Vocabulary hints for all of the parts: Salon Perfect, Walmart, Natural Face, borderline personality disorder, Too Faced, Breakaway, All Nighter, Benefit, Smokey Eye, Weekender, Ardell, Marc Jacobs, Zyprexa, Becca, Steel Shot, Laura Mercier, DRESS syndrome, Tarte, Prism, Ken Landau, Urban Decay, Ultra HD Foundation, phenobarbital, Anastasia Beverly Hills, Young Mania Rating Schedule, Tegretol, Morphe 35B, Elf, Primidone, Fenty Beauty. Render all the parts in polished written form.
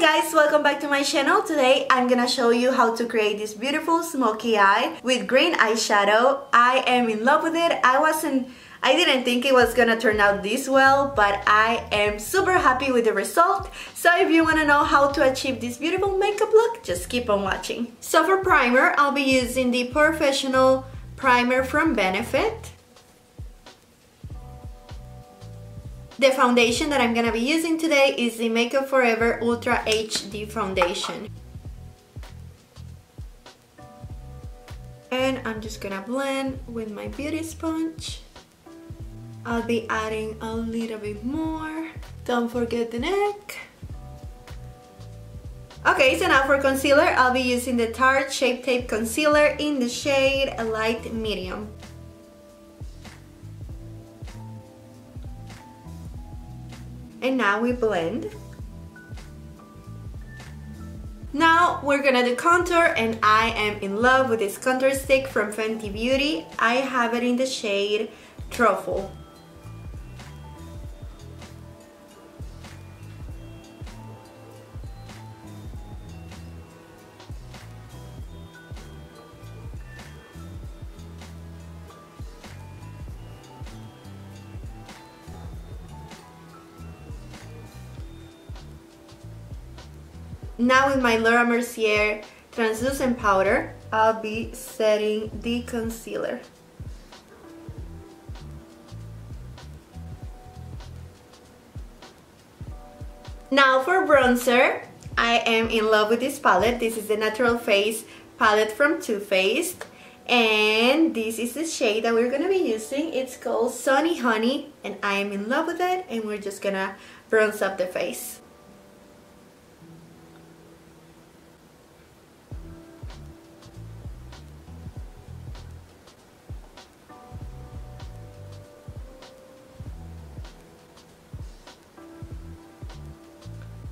Hi guys, welcome back to my channel. Today I'm gonna show you how to create this beautiful smoky eye with green eyeshadow. I am in love with it. I didn't think it was gonna turn out this well, but I am super happy with the result. So if you wanna know how to achieve this beautiful makeup look, just keep on watching. So for primer, I'll be using the Professional Primer from Benefit. The foundation that I'm gonna be using today is the Make Up For Ever Ultra HD Foundation. And I'm just gonna blend with my beauty sponge. I'll be adding a little bit more. Don't forget the neck. Okay, so now for concealer, I'll be using the Tarte Shape Tape Concealer in the shade Light Medium. And now we blend. Now we're gonna do contour, and I am in love with this contour stick from Fenty Beauty. I have it in the shade Truffle. Now with my Laura Mercier translucent powder, I'll be setting the concealer. Now for bronzer, I am in love with this palette. This is the Natural Face palette from Too Faced, and this is the shade that we're gonna be using. It's called Sunny Honey, and I am in love with it, and we're just gonna bronze up the face.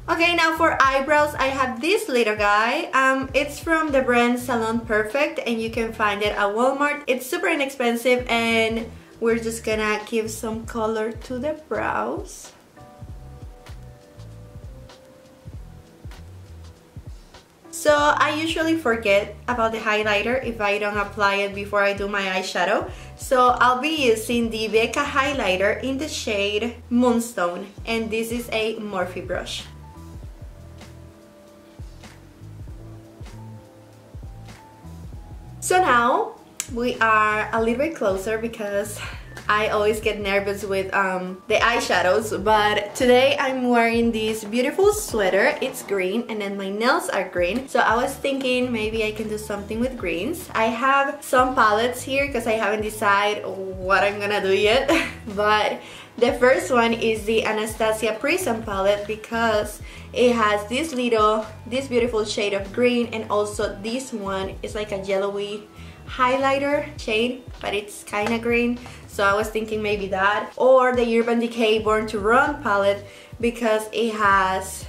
Okay, now for eyebrows, I have this little guy. It's from the brand Salon Perfect, and you can find it at Walmart. It's super inexpensive, and we're just gonna give some color to the brows. So I usually forget about the highlighter if I don't apply it before I do my eyeshadow. So I'll be using the Becca highlighter in the shade Moonstone, and this is a Morphe brush. So now we are a little bit closer because I always get nervous with the eyeshadows, but today I'm wearing this beautiful sweater. It's green, and then my nails are green, so I was thinking maybe I can do something with greens. I have some palettes here because I haven't decided what I'm gonna do yet, but the first one is the Anastasia Prism palette because it has this beautiful shade of green, and also this one is like a yellowy highlighter shade, but it's kind of green, so I was thinking maybe that, or the Urban Decay Born to Run palette because it has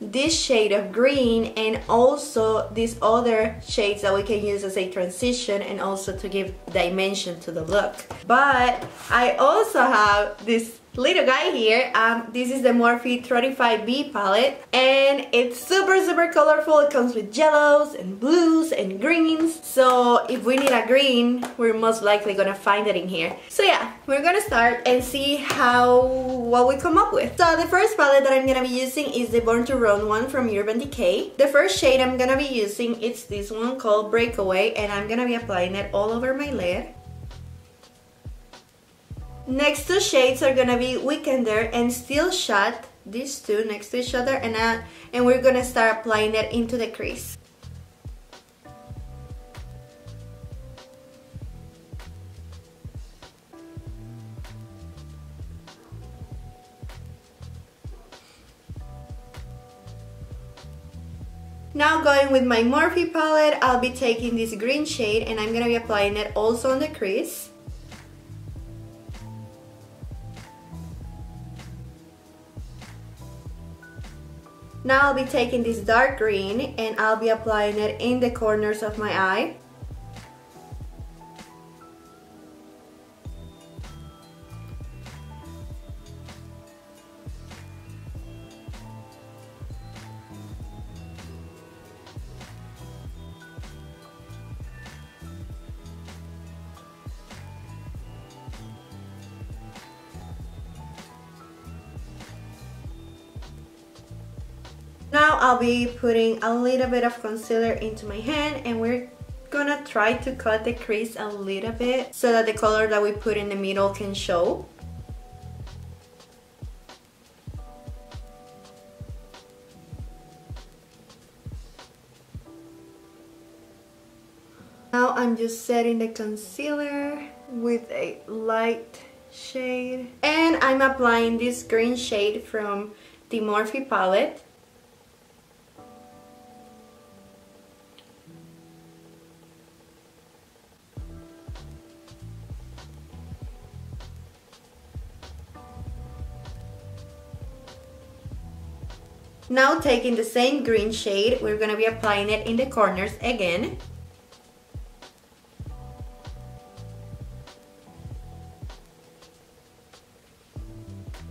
this shade of green and also these other shades that we can use as a transition and also to give dimension to the look. But I also have this little guy here. This is the Morphe 35B palette, and it's super colorful. It comes with yellows and blues and greens, so if we need a green, we're most likely gonna find it in here. So yeah, we're gonna start and see what we come up with. So the first palette that I'm gonna be using is the Born to Run one from Urban Decay. The first shade I'm gonna be using is this one called Breakaway, and I'm gonna be applying it all over my lid. Next two shades are gonna be Weekender and Steel Shot, these two next to each other, and we're gonna start applying that into the crease. Now going with my Morphe palette, I'll be taking this green shade, and I'm gonna be applying it also on the crease. Now I'll be taking this dark green, and I'll be applying it in the corners of my eye. I'll be putting a little bit of concealer into my hand, and we're gonna try to cut the crease a little bit so that the color that we put in the middle can show. Now I'm just setting the concealer with a light shade, and I'm applying this green shade from the Morphe palette. Now taking the same green shade, we're going to be applying it in the corners again.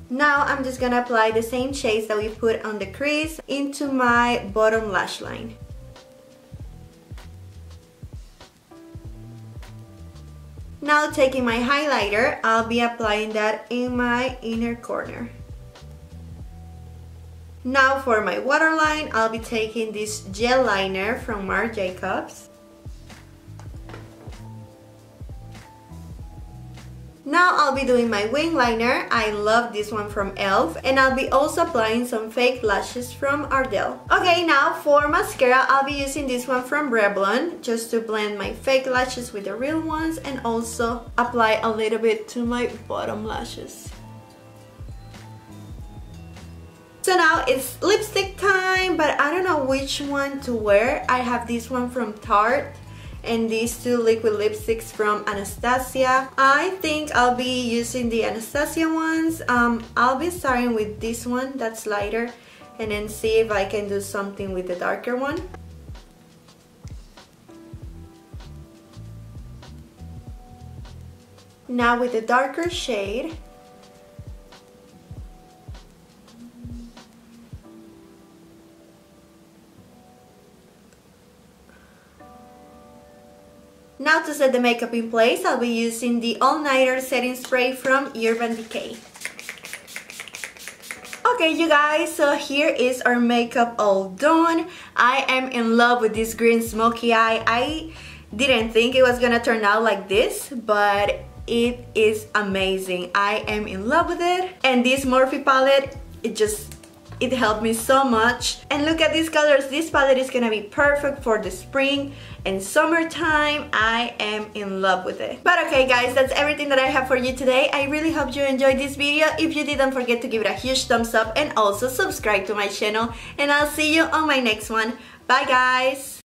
Now I'm just gonna apply the same shades that we put on the crease into my bottom lash line. Now taking my highlighter, I'll be applying that in my inner corner. Now for my waterline, I'll be taking this gel liner from Marc Jacobs. Now I'll be doing my wing liner. I love this one from Elf, and I'll be also applying some fake lashes from Ardell. Okay, now for mascara, I'll be using this one from Revlon just to blend my fake lashes with the real ones and also apply a little bit to my bottom lashes. So now it's lipstick time, but I don't know which one to wear. I have this one from Tarte and these two liquid lipsticks from Anastasia. I think I'll be using the Anastasia ones. I'll be starting with this one that's lighter and then see if I can do something with the darker one. Now with the darker shade, now to set the makeup in place, I'll be using the All Nighter setting spray from Urban Decay. Okay you guys, so here is our makeup all done. I am in love with this green smoky eye. I didn't think it was gonna turn out like this, but it is amazing. I am in love with it. And this Morphe palette, it helped me so much. And look at these colors. This palette is gonna be perfect for the spring and summertime. I am in love with it. But okay guys, that's everything that I have for you today. I really hope you enjoyed this video. If you did, don't forget to give it a huge thumbs up and also subscribe to my channel. And I'll see you on my next one. Bye guys!